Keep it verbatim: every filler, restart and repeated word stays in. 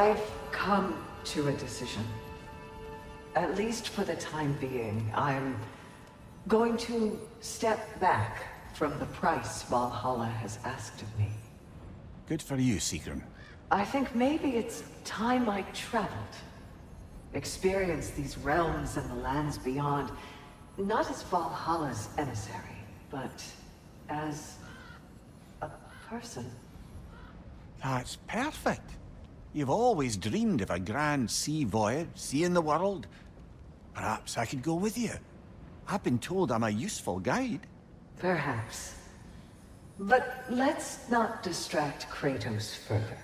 I've come to a decision. At least for the time being, I'm going to step back from the price Valhalla has asked of me. Good for you, Sigrun. I think maybe it's time I traveled. Experienced these realms and the lands beyond, not as Valhalla's emissary, but as a person. That's perfect. You've always dreamed of a grand sea voyage, seeing the world. Perhaps I could go with you. I've been told I'm a useful guide. Perhaps. But let's not distract Kratos further.